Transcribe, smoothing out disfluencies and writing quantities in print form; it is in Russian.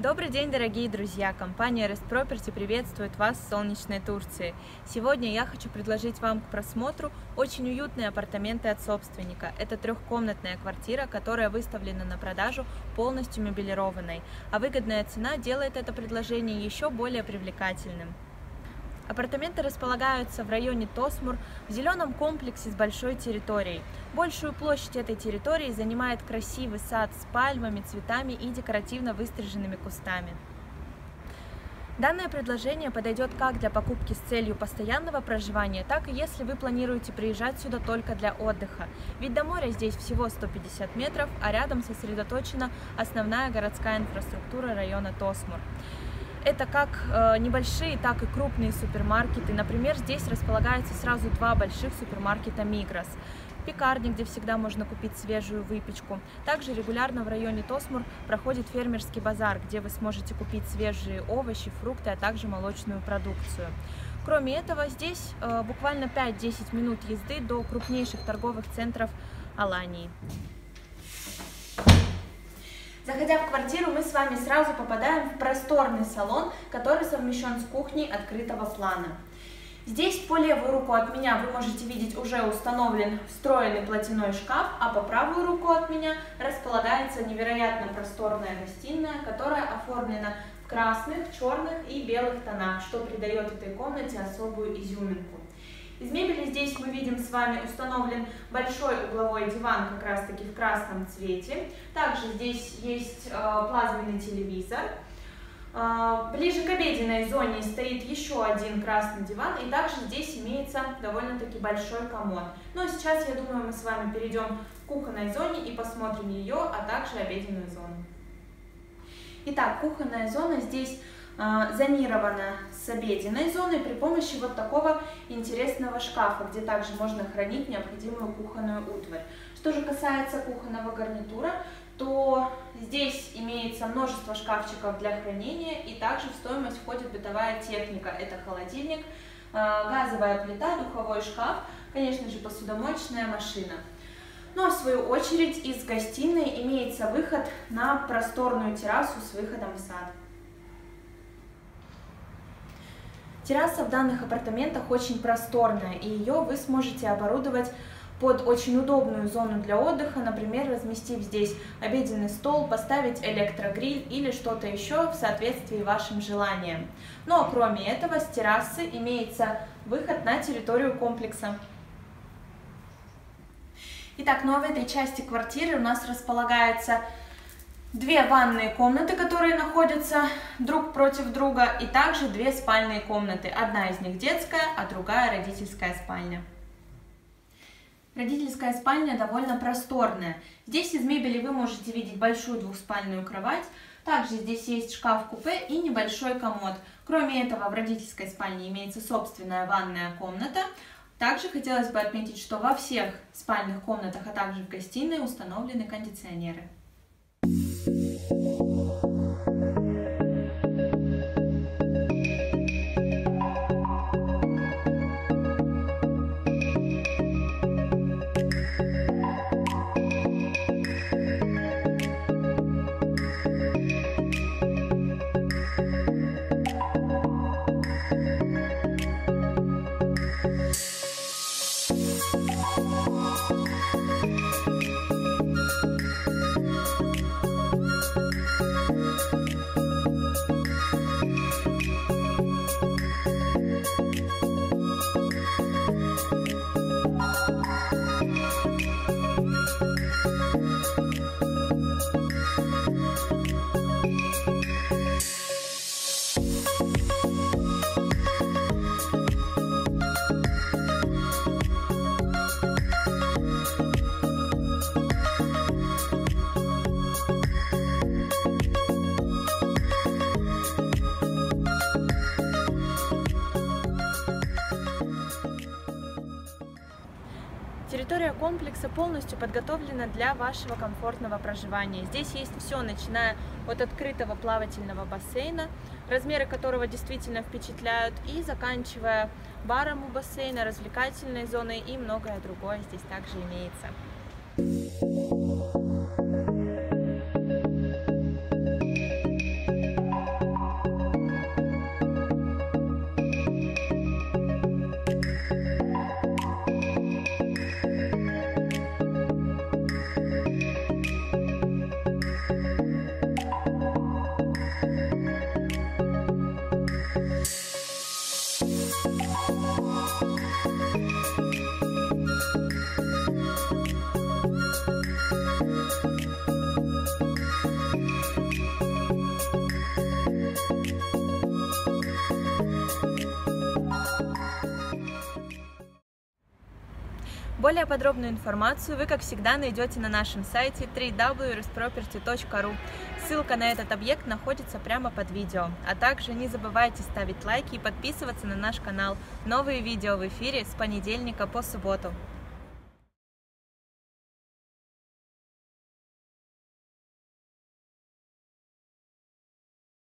Добрый день, дорогие друзья! Компания Rest Property приветствует вас в солнечной Турции. Сегодня я хочу предложить вам к просмотру очень уютные апартаменты от собственника. Это трехкомнатная квартира, которая выставлена на продажу полностью мебелированной, а выгодная цена делает это предложение еще более привлекательным. Апартаменты располагаются в районе Тосмур, в зеленом комплексе с большой территорией. Большую площадь этой территории занимает красивый сад с пальмами, цветами и декоративно выстриженными кустами. Данное предложение подойдет как для покупки с целью постоянного проживания, так и если вы планируете приезжать сюда только для отдыха. Ведь до моря здесь всего 150 метров, а рядом сосредоточена основная городская инфраструктура района Тосмур. Это как небольшие, так и крупные супермаркеты. Например, здесь располагаются сразу два больших супермаркета «Мигрос». Пекарня, где всегда можно купить свежую выпечку. Также регулярно в районе Тосмур проходит фермерский базар, где вы сможете купить свежие овощи, фрукты, а также молочную продукцию. Кроме этого, здесь буквально 5-10 минут езды до крупнейших торговых центров Алании. Заходя в квартиру, мы с вами сразу попадаем в просторный салон, который совмещен с кухней открытого плана. Здесь по левую руку от меня вы можете видеть уже установлен встроенный платяной шкаф, а по правую руку от меня располагается невероятно просторная гостиная, которая оформлена в красных, черных и белых тонах, что придает этой комнате особую изюминку. Из мебели здесь мы видим с вами установлен большой угловой диван, как раз таки в красном цвете. Также здесь есть плазменный телевизор. Ближе к обеденной зоне стоит еще один красный диван, и также здесь имеется довольно-таки большой комод. Ну а сейчас, я думаю, мы с вами перейдем к кухонной зоне и посмотрим ее, а также обеденную зону. Итак, кухонная зона здесь зонирована с обеденной зоной при помощи вот такого интересного шкафа, где также можно хранить необходимую кухонную утварь. Что же касается кухонного гарнитура, то здесь имеется множество шкафчиков для хранения, и также в стоимость входит бытовая техника. Это холодильник, газовая плита, духовой шкаф, конечно же, посудомоечная машина. Ну а в свою очередь из гостиной имеется выход на просторную террасу с выходом в сад. Терраса в данных апартаментах очень просторная, и ее вы сможете оборудовать под очень удобную зону для отдыха, например, разместив здесь обеденный стол, поставить электрогриль или что-то еще в соответствии вашим желаниям. Ну а кроме этого, с террасы имеется выход на территорию комплекса. Итак, ну а в этой части квартиры у нас располагается две ванные комнаты, которые находятся друг против друга, и также две спальные комнаты. Одна из них детская, а другая родительская спальня. Родительская спальня довольно просторная. Здесь из мебели вы можете видеть большую двухспальную кровать. Также здесь есть шкаф-купе и небольшой комод. Кроме этого, в родительской спальне имеется собственная ванная комната. Также хотелось бы отметить, что во всех спальных комнатах, а также в гостиной установлены кондиционеры. Территория комплекса полностью подготовлена для вашего комфортного проживания. Здесь есть все, начиная от открытого плавательного бассейна, размеры которого действительно впечатляют, и заканчивая баром у бассейна, развлекательной зоной и многое другое здесь также имеется. Более подробную информацию вы, как всегда, найдете на нашем сайте www.restproperty.ru. Ссылка на этот объект находится прямо под видео. А также не забывайте ставить лайки и подписываться на наш канал. Новые видео в эфире с понедельника по субботу.